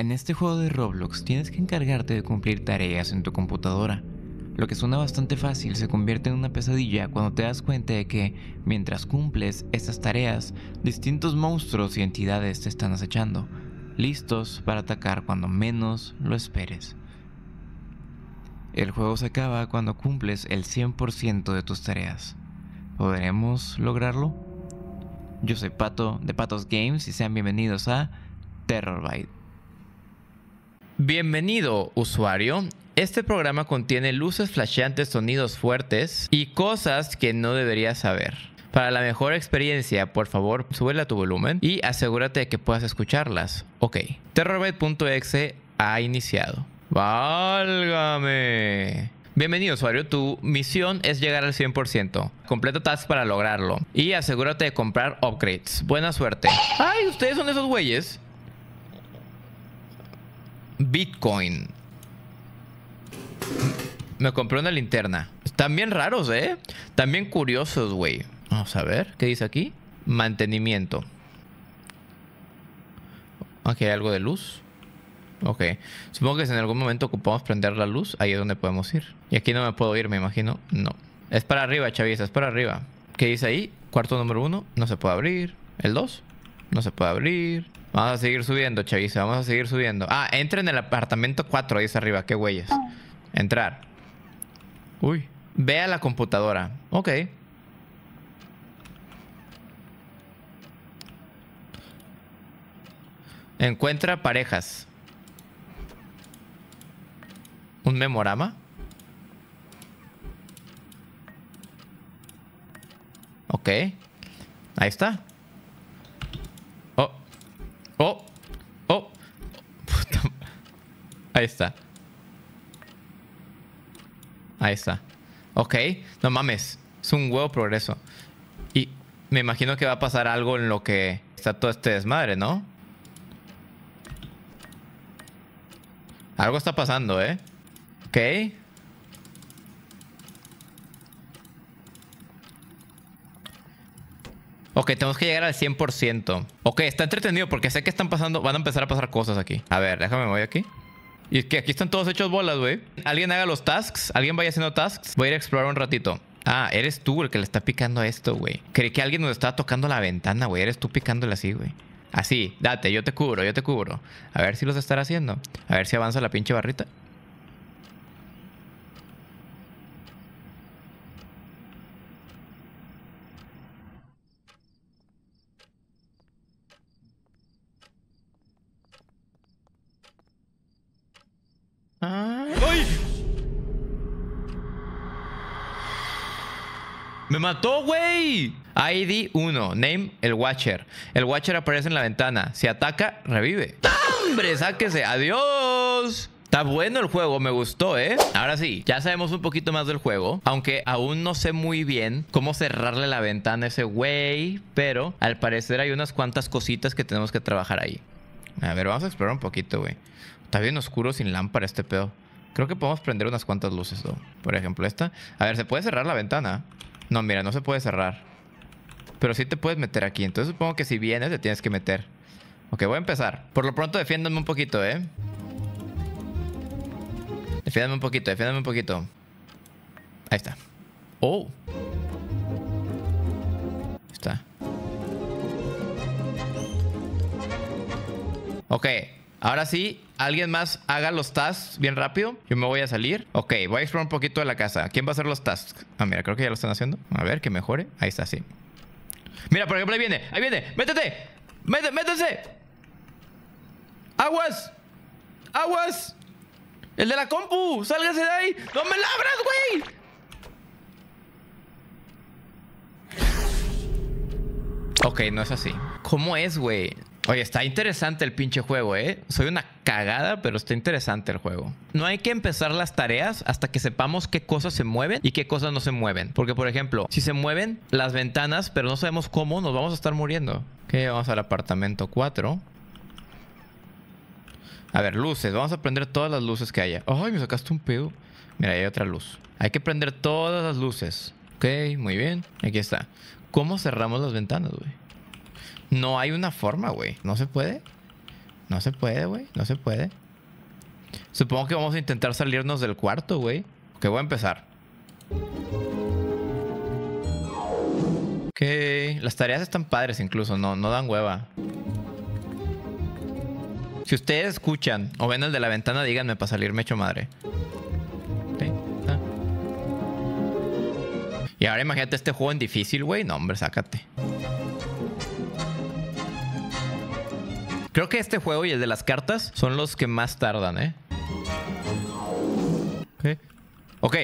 En este juego de Roblox tienes que encargarte de cumplir tareas en tu computadora. Lo que suena bastante fácil se convierte en una pesadilla cuando te das cuenta de que, mientras cumples estas tareas, distintos monstruos y entidades te están acechando, listos para atacar cuando menos lo esperes. El juego se acaba cuando cumples el 100% de tus tareas. ¿Podremos lograrlo? Yo soy Pato de Patos Games y sean bienvenidos a Terrorbyte. Bienvenido, usuario. Este programa contiene luces flasheantes, sonidos fuertes y cosas que no deberías saber. Para la mejor experiencia, por favor, súbela a tu volumen y asegúrate de que puedas escucharlas. Ok. Terrorbyte.exe ha iniciado. ¡Válgame! Bienvenido, usuario. Tu misión es llegar al 100%. Completa tasks para lograrlo y asegúrate de comprar upgrades. Buena suerte. ¡Ay! ¿Ustedes son esos güeyes? Bitcoin. Me compré una linterna. Están bien raros, ¿eh? Están bien curiosos, güey. Vamos a ver. ¿Qué dice aquí? Mantenimiento. Aquí hay algo de luz. Ok. Supongo que si en algún momento ocupamos prender la luz, ahí es donde podemos ir. Y aquí no me puedo ir, me imagino. No. Es para arriba, chaviza. Es para arriba. ¿Qué dice ahí? Cuarto número 1. No se puede abrir. El 2. No se puede abrir. Vamos a seguir subiendo, chaviza. Vamos a seguir subiendo. Ah, entra en el apartamento 4. Ahí está arriba. Qué güeyes. Entrar. Uy. Ve a la computadora. Ok. Encuentra parejas. ¿Un memorama? Ok. Ahí está. Oh. Oh. Oh. Puta. Ahí está. Ahí está. Ok. No mames. Es un huevo progreso. Y me imagino que va a pasar algo en lo que está todo este desmadre, ¿no? Algo está pasando, ¿eh? Ok. Ok, tenemos que llegar al 100%. Ok, está entretenido porque sé que están pasando... Van a empezar a pasar cosas aquí. A ver, déjame, voy aquí. Y es que aquí están todos hechos bolas, güey. Alguien haga los tasks. Alguien vaya haciendo tasks. Voy a ir a explorar un ratito. Ah, eres tú el que le está picando esto, güey. Creí que alguien nos estaba tocando la ventana, güey. Eres tú picándole así, güey. Así, date, yo te cubro, yo te cubro. A ver si los estará haciendo. A ver si avanza la pinche barrita. ¡Me mató, güey! ID 1. Name, el Watcher. El Watcher aparece en la ventana. Si ataca, revive. ¡Hombre, sáquese! ¡Adiós! Está bueno el juego, me gustó, ¿eh? Ahora sí, ya sabemos un poquito más del juego. Aunque aún no sé muy bien cómo cerrarle la ventana a ese güey. Pero al parecer hay unas cuantas cositas que tenemos que trabajar ahí. A ver, vamos a explorar un poquito, güey. Está bien oscuro sin lámpara este pedo. Creo que podemos prender unas cuantas luces, ¿no? Por ejemplo, esta. A ver, ¿se puede cerrar la ventana? No, mira, no se puede cerrar. Pero sí te puedes meter aquí. Entonces supongo que si vienes te tienes que meter. Ok, voy a empezar. Por lo pronto defiéndame un poquito, ¿eh? Defiéndame un poquito, defiéndame un poquito. Ahí está. Oh. Ahí está. Ok, ahora sí. Alguien más haga los tasks bien rápido. Yo me voy a salir. Ok, voy a explorar un poquito de la casa. ¿Quién va a hacer los tasks? Ah, mira, creo que ya lo están haciendo. A ver, que mejore. Ahí está, sí. Mira, por ejemplo, ahí viene. Ahí viene. ¡Métete! ¡Métese! ¡Aguas! ¡Aguas! ¡El de la compu! ¡Sálgase de ahí! ¡No me la abras, güey! Ok, no es así. ¿Cómo es, güey? Oye, está interesante el pinche juego, ¿eh? Soy una cagada, pero está interesante el juego. No hay que empezar las tareas hasta que sepamos qué cosas se mueven y qué cosas no se mueven. Porque, por ejemplo, si se mueven las ventanas, pero no sabemos cómo, nos vamos a estar muriendo. Ok, vamos al apartamento 4. A ver, luces. Vamos a prender todas las luces que haya. ¡Ay, me sacaste un pedo! Mira, hay otra luz. Hay que prender todas las luces. Ok, muy bien. Aquí está. ¿Cómo cerramos las ventanas, güey? No hay una forma, güey. ¿No se puede? No se puede, güey. No se puede. Supongo que vamos a intentar salirnos del cuarto, güey. Que voy a empezar. Ok. Las tareas están padres incluso. No dan hueva. Si ustedes escuchan o ven el de la ventana, díganme para salirme hecho madre. Okay. Ah. Y ahora imagínate este juego en difícil, güey. No, hombre, sácate. Creo que este juego y el de las cartas son los que más tardan, ¿eh? Ok. Ok,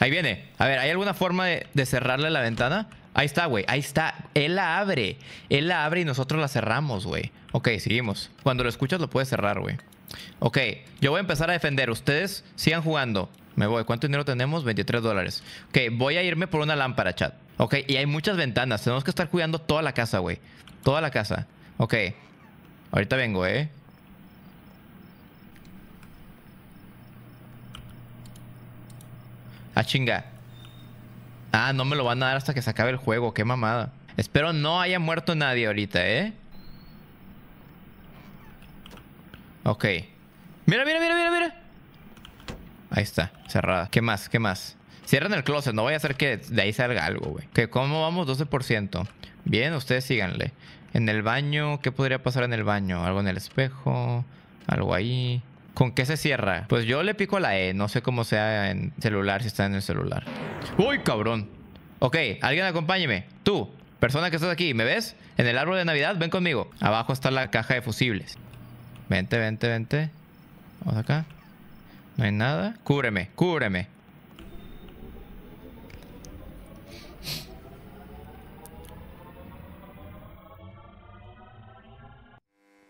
ahí viene. A ver, ¿hay alguna forma de cerrarle la ventana? Ahí está, güey. Ahí está. Él la abre. Él la abre y nosotros la cerramos, güey. Ok, seguimos. Cuando lo escuchas lo puedes cerrar, güey. Ok, yo voy a empezar a defender. Ustedes sigan jugando. Me voy. ¿Cuánto dinero tenemos? 23 dólares. Ok, voy a irme por una lámpara, chat. Ok, y hay muchas ventanas. Tenemos que estar cuidando toda la casa, güey. Toda la casa. Ok. Ahorita vengo, ¿eh? Ah, chinga. Ah, no me lo van a dar hasta que se acabe el juego. Qué mamada. Espero no haya muerto nadie ahorita, ¿eh? Ok. Mira, mira, mira, mira, mira. Ahí está, cerrada. ¿Qué más? ¿Qué más? Cierren el closet. No vaya a ser que de ahí salga algo, güey. Que ¿cómo vamos? 12%. Bien, ustedes síganle. En el baño. ¿Qué podría pasar en el baño? Algo en el espejo. Algo ahí. ¿Con qué se cierra? Pues yo le pico a la E. No sé cómo sea en celular, si está en el celular. ¡Uy, cabrón! Ok, alguien acompáñeme. Tú, persona que estás aquí, ¿me ves? En el árbol de Navidad, ven conmigo. Abajo está la caja de fusibles. Vente, vente, vente. Vamos acá. No hay nada. Cúbreme, cúbreme.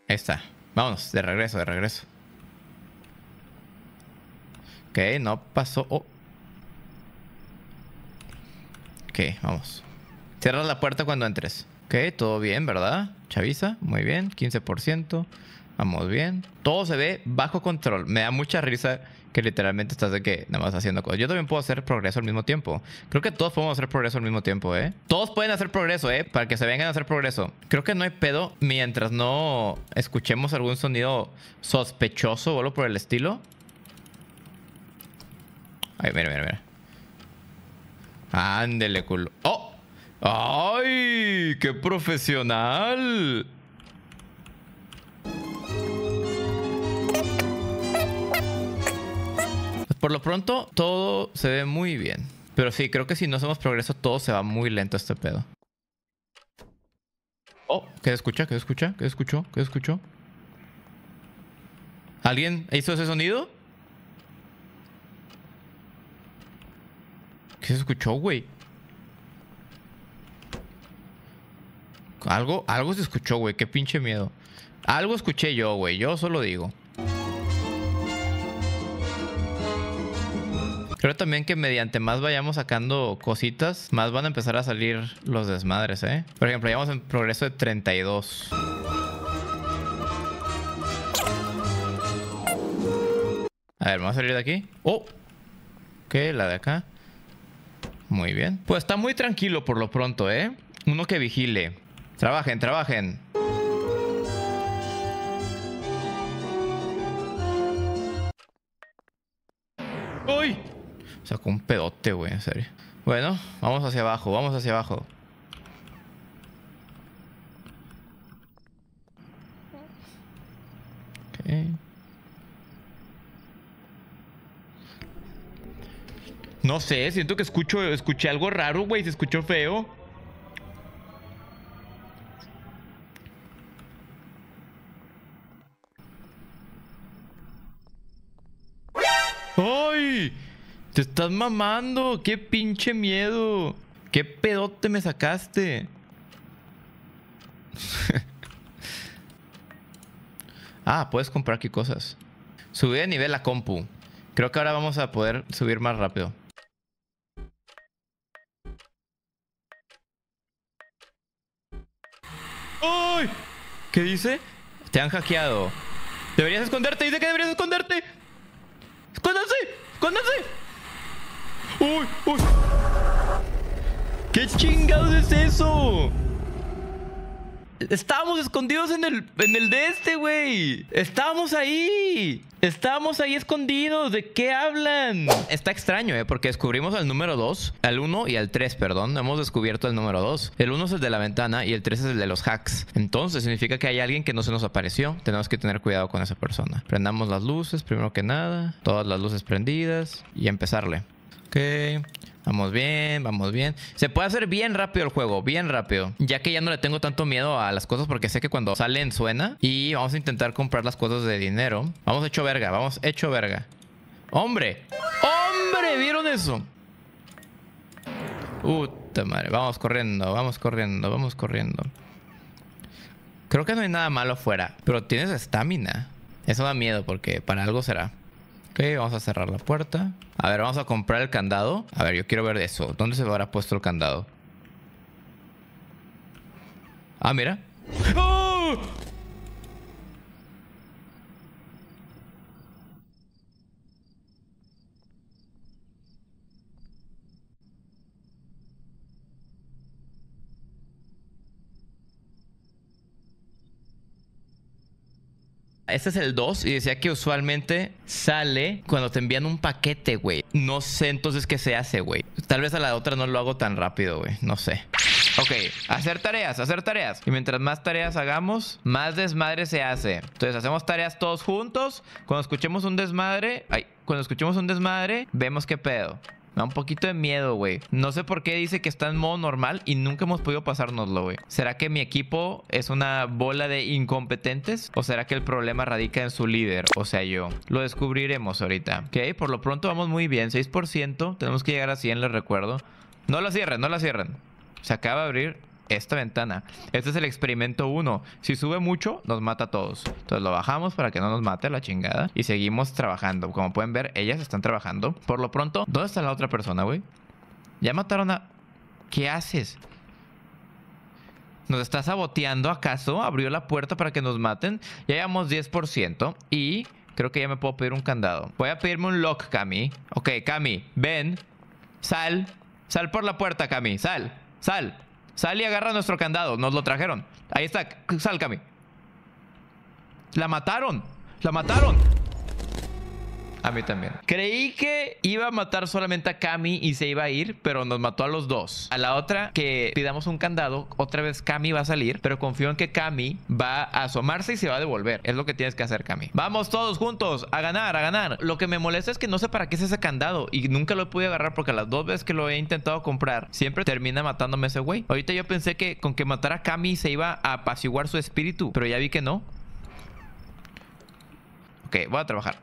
Ahí está. Vámonos, de regreso, de regreso. Ok, no pasó. Oh. Ok, vamos. Cierra la puerta cuando entres. Ok, todo bien, ¿verdad? Chaviza, muy bien. 15%. Vamos bien. Todo se ve bajo control. Me da mucha risa que literalmente estás de que nada más haciendo cosas. Yo también puedo hacer progreso al mismo tiempo. Creo que todos podemos hacer progreso al mismo tiempo, ¿eh? Todos pueden hacer progreso, ¿eh? Para que se vengan a hacer progreso. Creo que no hay pedo mientras no escuchemos algún sonido sospechoso o algo por el estilo. Ay, mira, mira, mira. Ándele, culo. ¡Oh! ¡Ay! ¡Qué profesional! Por lo pronto, todo se ve muy bien. Pero sí, creo que si no hacemos progreso, todo se va muy lento este pedo. Oh, ¿qué se escucha? ¿Qué se escucha? ¿Qué se escuchó? ¿Qué se escuchó? ¿Alguien hizo ese sonido? ¿Qué se escuchó, güey? Algo se escuchó, güey. Qué pinche miedo. Algo escuché yo, güey. Yo solo digo. Creo también que mediante más vayamos sacando cositas, más van a empezar a salir los desmadres, ¿eh? Por ejemplo, llevamos en progreso de 32. A ver, vamos a salir de aquí. ¡Oh! Ok, la de acá. Muy bien. Pues está muy tranquilo por lo pronto, ¿eh? Uno que vigile. Trabajen, trabajen. ¡Uy! Sacó un pedote, güey, en serio. Bueno, vamos hacia abajo, vamos hacia abajo. Ok. No sé, siento que escuché algo raro, güey. Se escuchó feo. ¡Ay! ¡Te estás mamando! ¡Qué pinche miedo! ¡Qué pedote me sacaste! Ah, puedes comprar aquí cosas. Subí de nivel la compu. Creo que ahora vamos a poder subir más rápido. ¡Ay! ¿Qué dice? Te han hackeado. Deberías esconderte. Dice que deberías esconderte. ¡Escóndanse! ¡Escóndanse! ¡Uy! ¡Uy! ¿Qué chingados es eso? Estábamos escondidos en el de este, güey. Estábamos ahí. Estábamos ahí escondidos. ¿De qué hablan? Está extraño, porque descubrimos al número 2, al 1 y al 3, perdón. Hemos descubierto el número 2. El 1 es el de la ventana y el 3 es el de los hacks. Entonces significa que hay alguien que no se nos apareció. Tenemos que tener cuidado con esa persona. Prendamos las luces, primero que nada. Todas las luces prendidas y empezarle. Ok. Vamos bien, vamos bien. Se puede hacer bien rápido el juego, bien rápido. Ya que ya no le tengo tanto miedo a las cosas porque sé que cuando salen suena. Y vamos a intentar comprar las cosas de dinero. Vamos hecho verga, vamos hecho verga. ¡Hombre! ¡Hombre! ¿Vieron eso? Puta madre, vamos corriendo, vamos corriendo, vamos corriendo. Creo que no hay nada malo afuera. Pero tienes estamina. Eso da miedo porque para algo será. Ok, vamos a cerrar la puerta. A ver, vamos a comprar el candado. A ver, yo quiero ver eso. ¿Dónde se habrá puesto el candado? Ah, mira. ¡Oh! Este es el 2 y decía que usualmente sale cuando te envían un paquete, güey. No sé entonces qué se hace, güey. Tal vez a la otra no lo hago tan rápido, güey. No sé. Ok, hacer tareas, hacer tareas. Y mientras más tareas hagamos, más desmadre se hace. Entonces hacemos tareas todos juntos. Cuando escuchemos un desmadre... Ay, cuando escuchemos un desmadre, vemos qué pedo. Me da un poquito de miedo, güey. No sé por qué dice que está en modo normal y nunca hemos podido pasárnoslo, güey. ¿Será que mi equipo es una bola de incompetentes? ¿O será que el problema radica en su líder? O sea, yo. Lo descubriremos ahorita. Ok, por lo pronto vamos muy bien. 6%. Tenemos que llegar a 100, les recuerdo. No la cierren, no la cierren. Se acaba de abrir esta ventana. Este es el experimento 1. Si sube mucho, nos mata a todos. Entonces lo bajamos para que no nos mate la chingada. Y seguimos trabajando. Como pueden ver, ellas están trabajando. Por lo pronto, ¿dónde está la otra persona, güey? Ya mataron a... ¿Qué haces? ¿Nos está saboteando acaso? Abrió la puerta para que nos maten. Ya llevamos 10% y creo que ya me puedo pedir un candado. Voy a pedirme un lock, Cami. Ok, Cami, ven. Sal. Sal por la puerta, Cami. Sal, sal. Sal y agarra nuestro candado. Nos lo trajeron. Ahí está. Sal, Cami. La mataron. La mataron. A mí también. Creí que iba a matar solamente a Cami y se iba a ir, pero nos mató a los dos. A la otra que pidamos un candado, otra vez Cami va a salir, pero confío en que Cami va a asomarse y se va a devolver. Es lo que tienes que hacer, Cami. Vamos todos juntos a ganar, a ganar. Lo que me molesta es que no sé para qué es ese candado y nunca lo he podido agarrar porque las dos veces que lo he intentado comprar, siempre termina matándome ese güey. Ahorita yo pensé que con que matara a Cami se iba a apaciguar su espíritu, pero ya vi que no. Ok, voy a trabajar.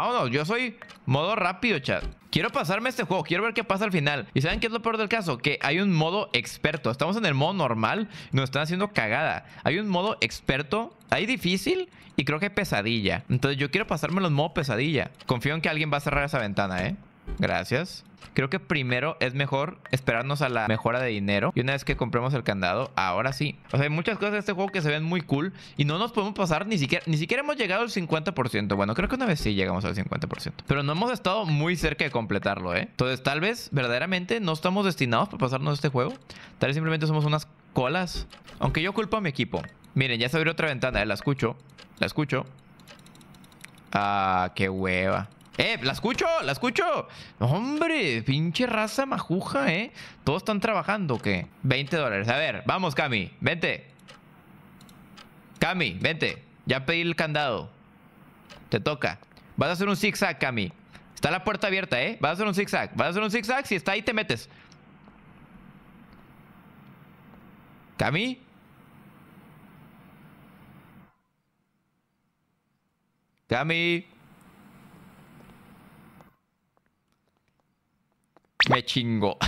Ah, no, yo soy modo rápido, chat. Quiero pasarme este juego, quiero ver qué pasa al final. ¿Y saben qué es lo peor del caso? Que hay un modo experto. Estamos en el modo normal y nos están haciendo cagada. Hay un modo experto, hay difícil y creo que hay pesadilla. Entonces yo quiero pasármelo en modo pesadilla. Confío en que alguien va a cerrar esa ventana, ¿eh? Gracias. Creo que primero es mejor esperarnos a la mejora de dinero. Y una vez que compremos el candado, ahora sí. O sea, hay muchas cosas de este juego que se ven muy cool. Y no nos podemos pasar ni siquiera hemos llegado al 50%. Bueno, creo que una vez sí llegamos al 50%. Pero no hemos estado muy cerca de completarlo, ¿eh? Entonces, tal vez, verdaderamente, no estamos destinados para pasarnos este juego. Tal vez simplemente somos unas colas. Aunque yo culpo a mi equipo. Miren, ya se abrió otra ventana, ¿eh? La escucho. La escucho. Ah, qué hueva. ¡La escucho! ¡La escucho! ¡Hombre! Pinche raza majuja, ¿eh? Todos están trabajando, ¿o qué? $20. A ver, vamos, Cami. Vente. Cami, vente. Ya pedí el candado. Te toca. Vas a hacer un zigzag, Cami. Está la puerta abierta, ¿eh? Vas a hacer un zigzag. Vas a hacer un zigzag. Si está ahí, te metes. Cami. Cami. Me chingo.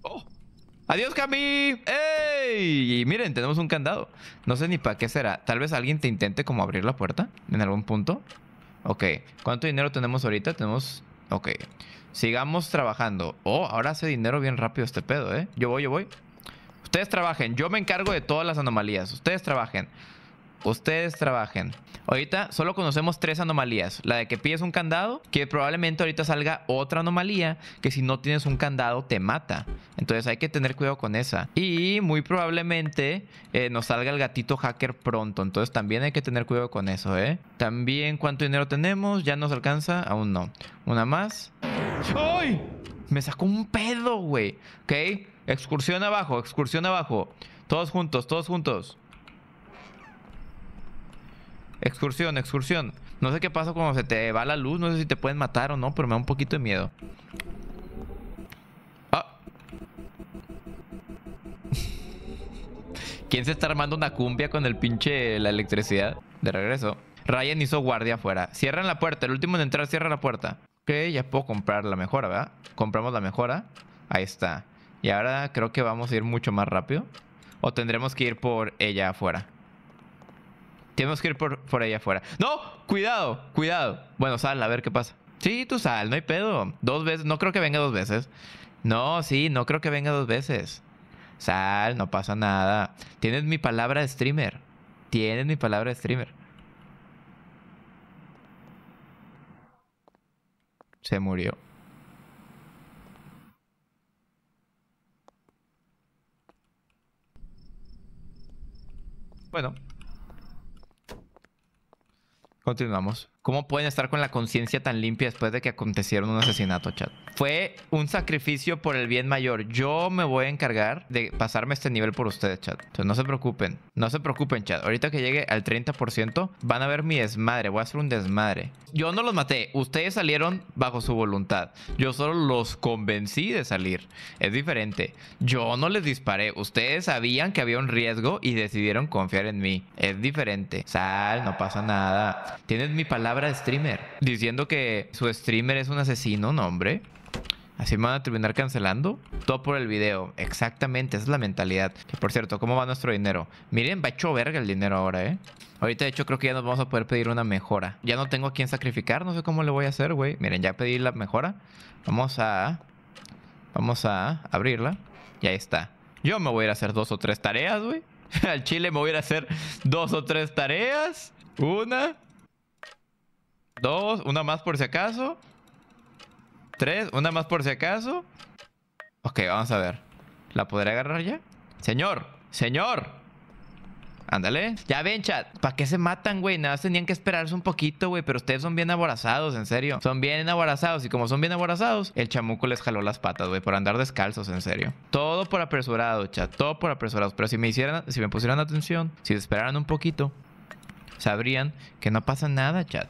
Oh. ¡Adiós, Cami! ¡Ey! Y miren, tenemos un candado. No sé ni para qué será. Tal vez alguien te intente como abrir la puerta en algún punto. Ok. ¿Cuánto dinero tenemos ahorita? Tenemos... Ok. Sigamos trabajando. Oh, ahora hace dinero bien rápido este pedo, ¿eh? Yo voy, yo voy. Ustedes trabajen. Yo me encargo de todas las anomalías. Ustedes trabajen. ustedes trabajen. Ahorita solo conocemos 3 anomalías. La de que pides un candado, que probablemente ahorita salga otra anomalía, que si no tienes un candado te mata. Entonces hay que tener cuidado con esa. Y muy probablemente nos salga el gatito hacker pronto. Entonces también hay que tener cuidado con eso, ¿eh? También, ¿cuánto dinero tenemos? ¿Ya nos alcanza? Aún no. Una más. ¡Ay! Me sacó un pedo, güey. Ok. Excursión abajo, excursión abajo. Todos juntos, todos juntos. Excursión, excursión. No sé qué pasa cuando se te va la luz. No sé si te pueden matar o no, pero me da un poquito de miedo. Ah. ¿Quién se está armando una cumbia con el pinche la electricidad? De regreso. Ryan hizo guardia afuera. Cierran la puerta. El último en entrar cierra la puerta. Ok, ya puedo comprar la mejora, ¿verdad? Compramos la mejora. Ahí está. Y ahora creo que vamos a ir mucho más rápido. O tendremos que ir por ella afuera. Tenemos que ir por ella afuera. ¡No! ¡Cuidado! ¡Cuidado! Bueno, sal, a ver qué pasa. Sí, tú sal, no hay pedo. 2 veces. No creo que venga 2 veces. No, sí, no creo que venga 2 veces. Sal, no pasa nada. Tienes mi palabra de streamer. Tienes mi palabra de streamer. Se murió. Bueno. Continuamos. ¿Cómo pueden estar con la conciencia tan limpia después de que acontecieron un asesinato, chat? Fue un sacrificio por el bien mayor. Yo me voy a encargar de pasarme este nivel por ustedes, chat. Entonces no se preocupen. No se preocupen, chat. Ahorita que llegue al 30% van a ver mi desmadre. Voy a hacer un desmadre. Yo no los maté. Ustedes salieron bajo su voluntad. Yo solo los convencí de salir. Es diferente. Yo no les disparé. Ustedes sabían que había un riesgo y decidieron confiar en mí. Es diferente. Sal, no pasa nada. Tienes mi palabra de streamer, diciendo que su streamer es un asesino, no hombre. Así me van a terminar cancelando. Todo por el video, exactamente. Esa es la mentalidad, que por cierto, ¿cómo va nuestro dinero? Miren, va hecho verga el dinero ahora, ahorita de hecho creo que ya nos vamos a poder pedir una mejora. Ya no tengo a quién sacrificar, no sé cómo le voy a hacer, güey. Miren, ya pedí la mejora. Vamos a abrirla. Y ahí está. Yo me voy a ir a hacer 2 o 3 tareas, güey. Al chile me voy a ir a hacer 2 o 3 tareas. Una, 2, una más por si acaso. 3, una más por si acaso. Ok, vamos a ver. ¿La podré agarrar ya? Señor, señor. Ándale. Ya ven, chat. ¿Para qué se matan, güey? Nada más tenían que esperarse un poquito, güey. Pero ustedes son bien aborazados, en serio. Son bien aborazados. Y como son bien aborazados, el chamuco les jaló las patas, güey. Por andar descalzos, en serio. Todo por apresurado, chat. Todo por apresurados. Pero si me pusieran atención, si esperaran un poquito, sabrían que no pasa nada, chat.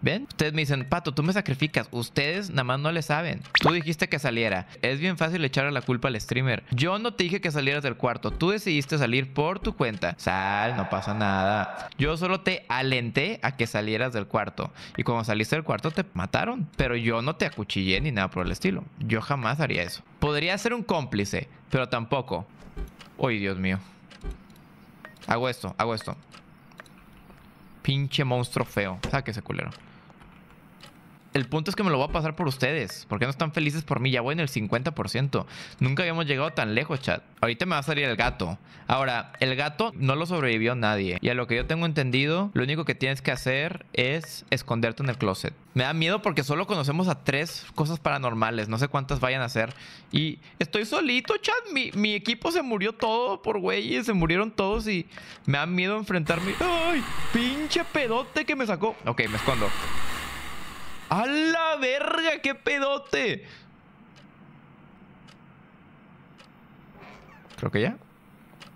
¿Ven? Ustedes me dicen, Pato, tú me sacrificas. Ustedes nada más no le saben. Tú dijiste que saliera. Es bien fácil echarle la culpa al streamer. Yo no te dije que salieras del cuarto. Tú decidiste salir por tu cuenta. Sal, no pasa nada. Yo solo te alenté a que salieras del cuarto. Y cuando saliste del cuarto te mataron. Pero yo no te acuchillé ni nada por el estilo. Yo jamás haría eso. Podría ser un cómplice, pero tampoco. Uy, Dios mío. Hago esto, hago esto. Pinche monstruo feo. Sáquese, culero. El punto es que me lo voy a pasar por ustedes. ¿Por qué no están felices por mí? Ya voy en el 50%. Nunca habíamos llegado tan lejos, chat. Ahorita me va a salir el gato. Ahora, el gato no lo sobrevivió nadie. Y a lo que yo tengo entendido, lo único que tienes que hacer es esconderte en el closet. Me da miedo porque solo conocemos a 3 cosas paranormales. No sé cuántas vayan a ser. Y estoy solito, chat. Mi equipo se murió todo por güeyes. Se murieron todos y me da miedo enfrentarme. ¡Ay! ¡Pinche pedote que me sacó! Ok, me escondo. ¡A la verga! ¡Qué pedote! Creo que ya.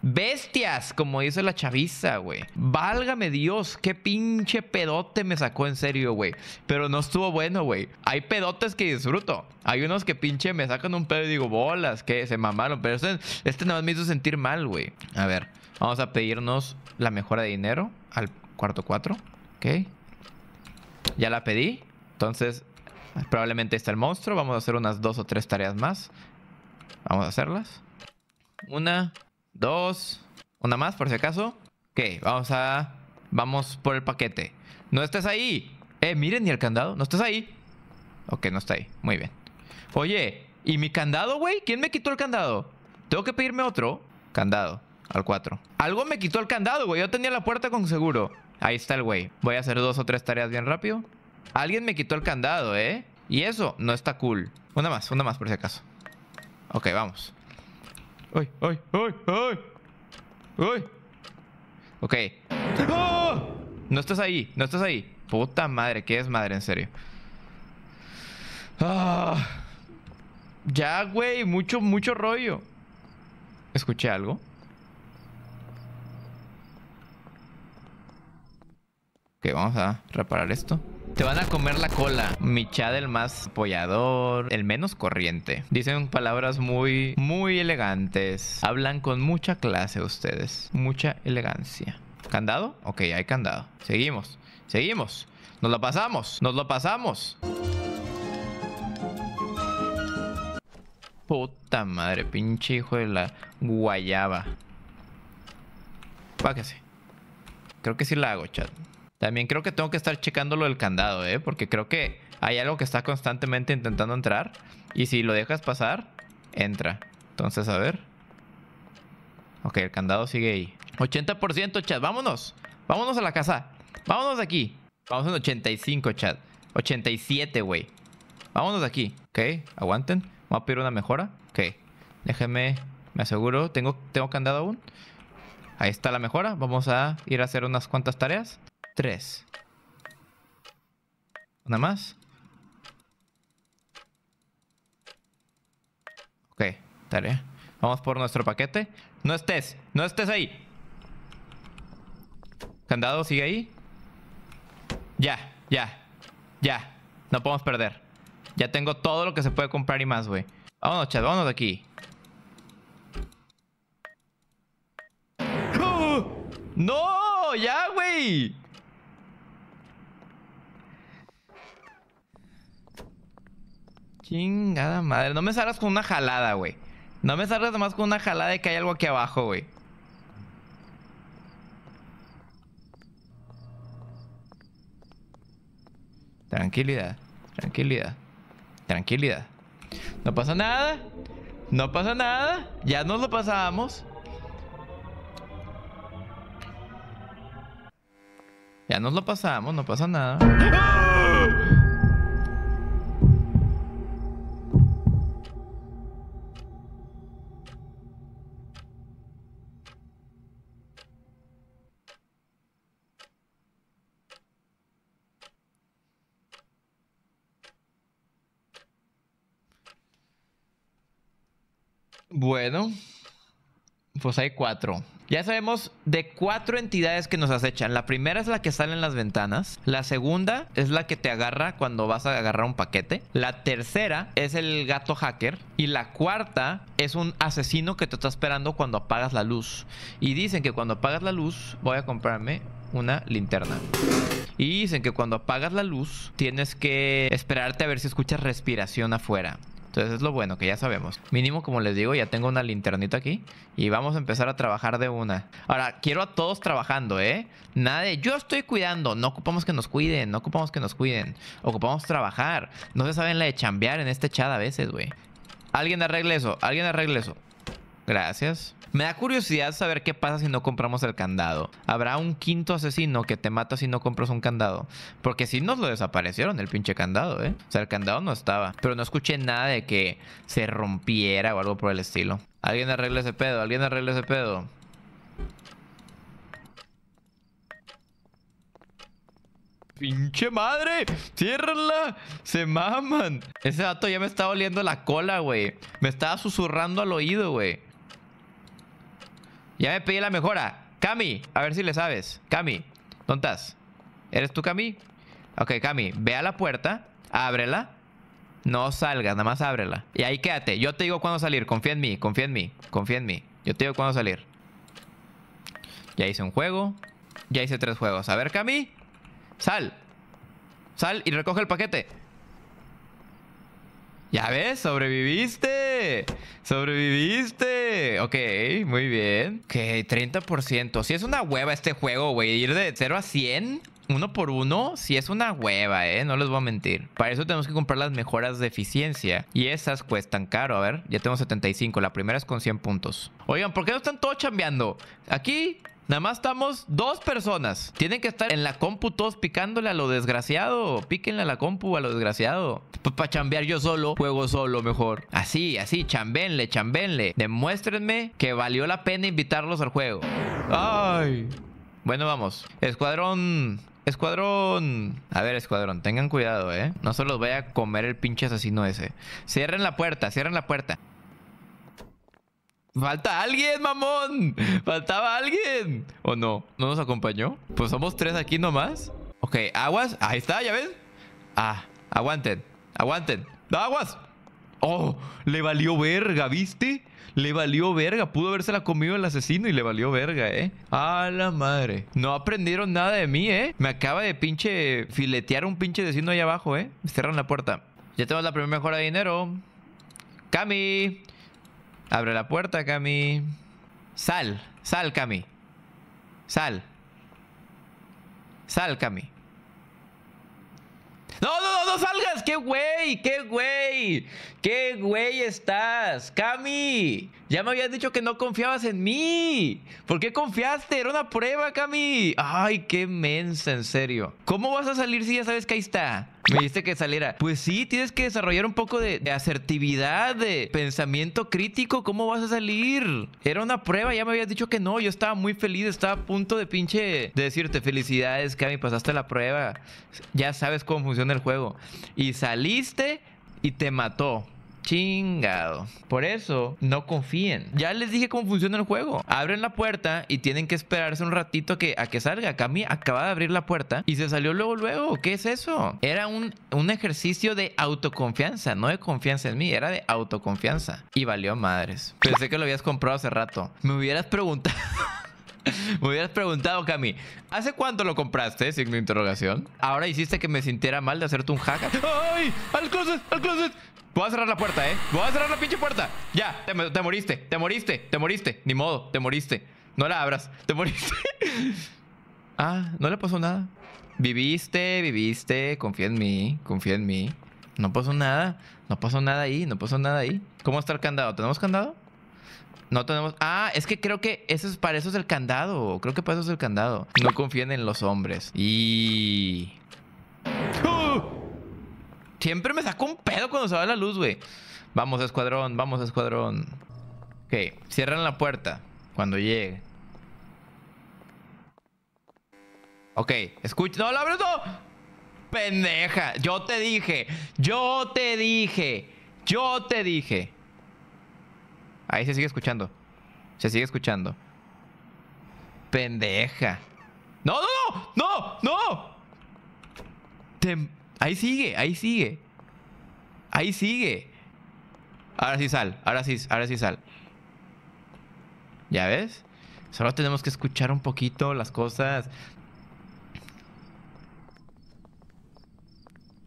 ¡Bestias! Como dice la chaviza, güey. ¡Válgame Dios! ¡Qué pinche pedote me sacó, en serio, güey! Pero no estuvo bueno, güey. Hay pedotes que disfruto. Hay unos que pinche me sacan un pedo y digo, bolas, que se mamaron. Pero este nada más me hizo sentir mal, güey. A ver, vamos a pedirnos la mejora de dinero al cuarto 4. Ok. Ya la pedí. Entonces, probablemente está el monstruo. Vamos a hacer unas 2 o 3 tareas más. Vamos a hacerlas. 1, 2. Una más, por si acaso. Ok, vamos por el paquete. ¡No estés ahí! Miren, ni el candado. ¡No estés ahí! Ok, no está ahí. Muy bien. Oye, ¿y mi candado, güey? ¿Quién me quitó el candado? ¿Tengo que pedirme otro? Candado. Al 4. Algo me quitó el candado, güey. Yo tenía la puerta con seguro. Ahí está el güey. Voy a hacer 2 o 3 tareas bien rápido. Alguien me quitó el candado, ¿eh? Y eso no está cool. Una más por si acaso. Ok, vamos. ¡Uy, uy, uy, uy! ¡Uy! Ok. ¡Oh! No estás ahí, no estás ahí. Puta madre, qué desmadre, en serio. ¡Ah! Ya, güey, mucho rollo. ¿Escuché algo? Ok, vamos a reparar esto. Te van a comer la cola. Mi chat, el más apoyador, el menos corriente. Dicen palabras muy elegantes. Hablan con mucha clase ustedes. Mucha elegancia. ¿Candado? Ok, hay candado. Seguimos, seguimos. Nos lo pasamos, nos lo pasamos. Puta madre, pinche hijo de la guayaba. Páquese. Creo que sí la hago, chat. También creo que tengo que estar checando lo del candado, ¿eh? Porque creo que hay algo que está constantemente intentando entrar. Y si lo dejas pasar, entra. Entonces, a ver. Ok, el candado sigue ahí. 80%, chat. Vámonos. Vámonos a la casa. Vámonos de aquí. Vamos en 85, chat. 87, güey. Vámonos de aquí. Ok, aguanten. Vamos a pedir una mejora. Ok, déjenme. Me aseguro. ¿Tengo candado aún? Ahí está la mejora. Vamos a ir a hacer unas cuantas tareas. 3. Una más. Ok, tarea. Vamos por nuestro paquete. No estés, no estés ahí. Candado, sigue ahí. Ya. No podemos perder. Ya tengo todo lo que se puede comprar y más, güey. Vámonos, chat, vámonos de aquí. ¡Oh! ¡No! ¡Ya, güey! Chingada madre. No me salgas con una jalada, güey. No me salgas nomás con una jalada de que hay algo aquí abajo, güey. Tranquilidad. Tranquilidad. Tranquilidad. No pasa nada. No pasa nada. Ya nos lo pasamos. Ya nos lo pasamos. No pasa nada. ¡Ah! Bueno, pues hay 4. Ya sabemos de 4 entidades que nos acechan. La primera es la que sale en las ventanas. La segunda es la que te agarra cuando vas a agarrar un paquete. La tercera es el gato hacker. Y la cuarta es un asesino que te está esperando cuando apagas la luz. Y dicen que cuando apagas la luz voy a comprarme una linterna. Y dicen que cuando apagas la luz tienes que esperarte a ver si escuchas respiración afuera. Entonces es lo bueno, que ya sabemos. Mínimo, como les digo, ya tengo una linternita aquí. Y vamos a empezar a trabajar de una. Ahora, quiero a todos trabajando, ¿eh? Nada de yo estoy cuidando. No ocupamos que nos cuiden, no ocupamos que nos cuiden. Ocupamos trabajar. No se saben la de chambear en este chat a veces, güey. Alguien arregle eso, alguien arregle eso. Gracias. Me da curiosidad saber qué pasa si no compramos el candado. Habrá un quinto asesino que te mata si no compras un candado. Porque si nos lo desaparecieron el pinche candado, ¿eh? O sea, el candado no estaba. Pero no escuché nada de que se rompiera o algo por el estilo. Alguien arregle ese pedo, alguien arregle ese pedo. ¡Pinche madre! ¡Ciérrala! ¡Se maman! Ese gato ya me estaba oliendo la cola, güey. Me estaba susurrando al oído, güey. Ya me pedí la mejora. Cami, a ver si le sabes. Cami, ¿dónde estás? ¿Eres tú, Cami? Ok, Cami, ve a la puerta. Ábrela. No salgas, nada más ábrela. Y ahí quédate. Yo te digo cuándo salir. Confía en mí, confía en mí, confía en mí. Yo te digo cuándo salir. Ya hice un juego. Ya hice 3 juegos. A ver, Cami. Sal. Sal y recoge el paquete. Ya ves, sobreviviste. Sobreviviste. Ok, muy bien. Ok, 30%. Si es una hueva este juego, güey. Ir de 0 a 100. uno por uno sí es una hueva, no les voy a mentir. Para eso tenemos que comprar las mejoras de eficiencia y esas cuestan caro. A ver, ya tenemos 75, la primera es con 100 puntos. Oigan, ¿por qué no están todos chambeando? Aquí nada más estamos dos personas. Tienen que estar en la compu todos picándole a lo desgraciado. Píquenle a la compu a lo desgraciado. Pues para chambear yo solo, juego solo mejor. Así, así, chambéenle, chambéenle. Demuéstrenme que valió la pena invitarlos al juego. Ay. Bueno, vamos. Escuadrón. Escuadrón. A ver, escuadrón, tengan cuidado, No se los vaya a comer el pinche asesino ese. Cierren la puerta, cierren la puerta. ¡Falta alguien, mamón! ¡Faltaba alguien! ¿O no? ¿No nos acompañó? Pues somos tres aquí nomás. Ok, aguas. Ahí está, ¿ya ven? Ah, aguanten. Aguanten. ¡Aguas! ¡Oh! Le valió verga, ¿viste? Le valió verga. Pudo habérsela comido el asesino y le valió verga, ¡A la madre! No aprendieron nada de mí, Me acaba de pinche filetear un pinche vecino ahí abajo, Cierran la puerta. Ya tenemos la primera mejora de dinero. ¡Cami! Abre la puerta, Cami. Sal. Sal, Cami. Sal. Sal, Cami. ¡No, no, no, no salgas! ¡Qué güey! ¡Qué güey! ¡Qué güey estás! ¡Cami! Ya me habías dicho que no confiabas en mí. ¿Por qué confiaste? Era una prueba, Cami. ¡Ay, qué mensa, en serio! ¿Cómo vas a salir si ya sabes que ahí está? Me dijiste que saliera. Pues sí, tienes que desarrollar un poco de asertividad, de pensamiento crítico. ¿Cómo vas a salir? Era una prueba, ya me habías dicho que no. Yo estaba muy feliz, estaba a punto de pinche de decirte felicidades, Cami, pasaste la prueba. Ya sabes cómo funciona el juego. Y saliste y te mató. Chingado. Por eso no confíen. Ya les dije cómo funciona el juego. Abren la puerta y tienen que esperarse un ratito a que salga. Cami acaba de abrir la puerta y se salió luego, luego. ¿Qué es eso? Era un ejercicio de autoconfianza. No de confianza en mí, era de autoconfianza. Y valió madres. Pensé que lo habías comprado hace rato. Me hubieras preguntado. Me hubieras preguntado, Cami, ¿hace cuánto lo compraste? Signo de interrogación. Ahora hiciste que me sintiera mal de hacerte un hack. ¡Ay! ¡Al closet! ¡Al closet! Voy a cerrar la puerta, Voy a cerrar la pinche puerta. Ya, te moriste, te moriste, te moriste. Ni modo, te moriste. No la abras, te moriste. Ah, no le pasó nada. Viviste, viviste. Confía en mí, confía en mí. No pasó nada, no pasó nada ahí, no pasó nada ahí. ¿Cómo está el candado? ¿Tenemos candado? No tenemos... Ah, es que creo que eso es, para eso es el candado. Creo que para eso es el candado. No confíen en los hombres. Y... ¡Oh! Siempre me saco un pedo cuando se va la luz, güey. Vamos, escuadrón. Vamos, escuadrón. Ok, cierran la puerta cuando llegue. Ok, escucha... ¡No, la abres, no! ¡Pendeja! Yo te dije. Yo te dije. Yo te dije. Ahí se sigue escuchando. Se sigue escuchando. Pendeja. ¡No, no, no! ¡No, no! Ahí sigue, ahí sigue. Ahí sigue. Ahora sí sal, ahora sí sal. ¿Ya ves? Solo tenemos que escuchar un poquito las cosas.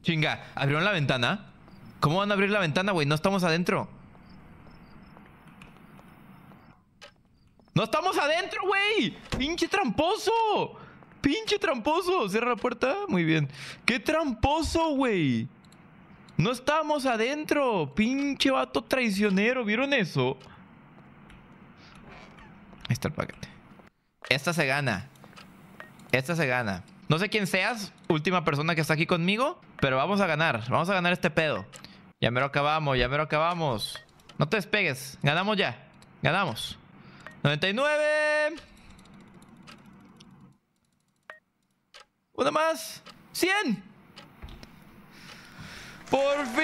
Chinga, ¿abrieron la ventana? ¿Cómo van a abrir la ventana, güey? No estamos adentro. ¡No estamos adentro, güey! ¡Pinche tramposo! ¡Pinche tramposo! Cierra la puerta. Muy bien. ¡Qué tramposo, güey! ¡No estamos adentro! ¡Pinche vato traicionero! ¿Vieron eso? Ahí está el paquete. Esta se gana. Esta se gana. No sé quién seas, última persona que está aquí conmigo, pero vamos a ganar. Vamos a ganar este pedo. Ya mero acabamos, ya mero acabamos. No te despegues. Ganamos ya. Ganamos. 99. Una más. 100. Por fin.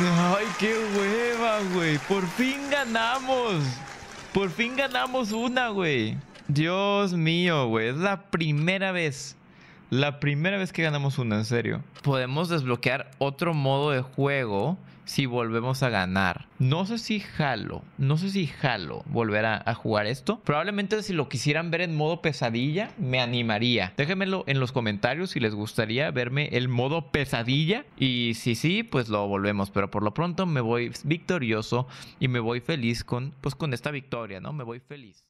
Ay, qué hueva, güey. Por fin ganamos. Por fin ganamos una, güey. Dios mío, güey. Es la primera vez. La primera vez que ganamos una, en serio. Podemos desbloquear otro modo de juego si volvemos a ganar. No sé si jalo. No sé si jalo volver a jugar esto. Probablemente si lo quisieran ver en modo pesadilla, me animaría. Déjenmelo en los comentarios si les gustaría verme el modo pesadilla. Y si sí, pues lo volvemos. Pero por lo pronto me voy victorioso y me voy feliz con, pues, con esta victoria, ¿no? Me voy feliz.